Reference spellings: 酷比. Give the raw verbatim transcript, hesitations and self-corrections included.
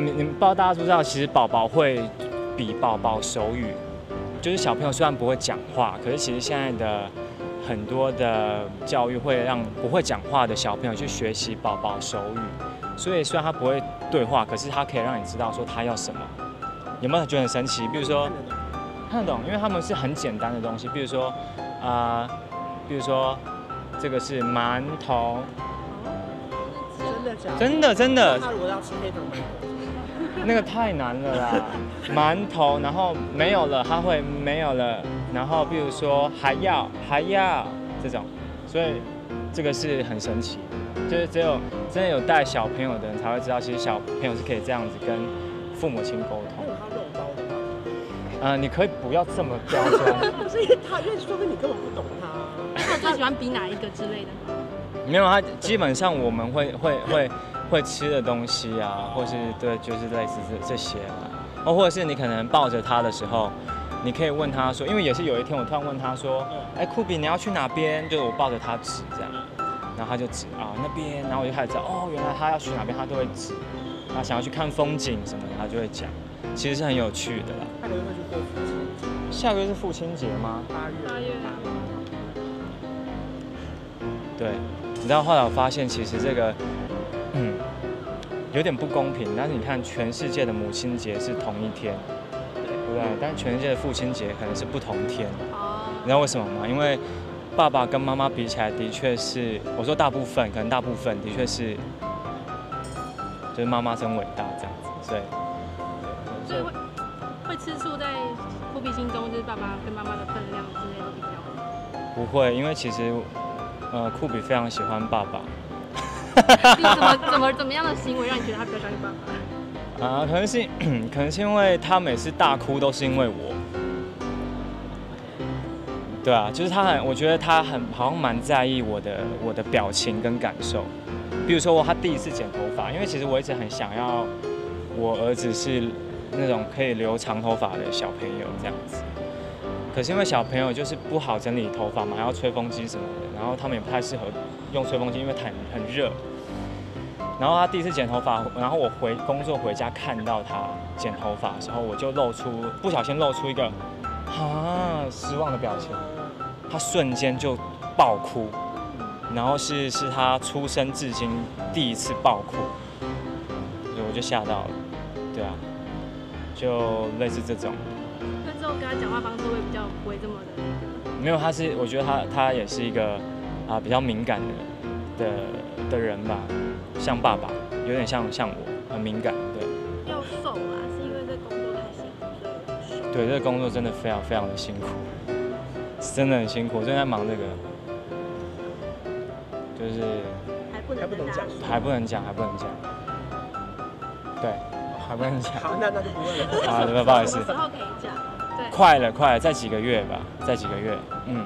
嗯，你们不知道大家知不知道，其实宝宝会比宝宝手语，就是小朋友虽然不会讲话，可是其实现在的很多的教育会让不会讲话的小朋友去学习宝宝手语，所以虽然他不会对话，可是他可以让你知道说他要什么。有没有觉得很神奇？比如说看得懂，因为他们是很简单的东西，比如说啊、呃，比如说这个是馒头。 真的真的，他如果要吃那种馒头，那个太难了啦。馒头，然后没有了，他会没有了。然后比如说还要还要这种，所以这个是很神奇，就是只有真的有带小朋友的人才会知道，其实小朋友是可以这样子跟父母亲沟通。他肉包的吗？呃，你可以不要这么刁钻。不是因为他，因为说不定你根本不懂他。那他最喜欢比哪一个之类的？ 没有，它基本上我们会会会会吃的东西啊，或是对，就是类似这这些嘛，哦，或者是你可能抱着它的时候，你可以问他说，因为也是有一天我突然问他说，哎，酷比你要去哪边？就是我抱着他指这样，然后他就指啊那边，然后我就开始知道哦，原来他要去哪边，他都会指，他想要去看风景什么的，他就会讲，其实是很有趣的啦。下个月会去过父亲节？下个月是父亲节吗？八月。八月。对。 你知道后来我发现，其实这个，嗯，有点不公平。但是你看，全世界的母亲节是同一天，对不对？但全世界的父亲节可能是不同天。你知道为什么吗？因为爸爸跟妈妈比起来，的确是，我说大部分，可能大部分的确是，就是妈妈真伟大这样子。所以，所以会会吃醋在酷比心中，就是爸爸跟妈妈的分量之类都比较。不会，因为其实。 呃，酷比非常喜欢爸爸。怎么怎么怎么样的行为让你觉得他比较喜欢爸爸？啊、呃，可能是可能是因为他每次大哭都是因为我。对啊，就是他很，我觉得他很好像蛮在意我的我的表情跟感受。比如说我他第一次剪头发，因为其实我一直很想要我儿子是那种可以留长头发的小朋友这样子。 可是因为小朋友就是不好整理头发嘛，还要吹风机什么的，然后他们也不太适合用吹风机，因为很很热。然后他第一次剪头发，然后我回工作回家看到他剪头发的时候，我就露出不小心露出一个啊失望的表情，他瞬间就爆哭，然后是是他出生至今第一次爆哭，所以我就吓到了，对啊，就类似这种。 之后跟他讲话方式会比较不会这么的那个。没有，他是我觉得他他也是一个啊、呃、比较敏感的的的人吧，像爸爸，有点像像我，很敏感，对。要瘦啊，是因为这工作太辛苦，所以对，这工作真的非常非常的辛苦，真的很辛苦，正在忙这个，就是还不能讲，还不能讲，还不能讲，对，还不能讲。好，那那就不问了。啊，不好意思。之后可以讲。 快了，快了，再几个月吧，再几个月，嗯。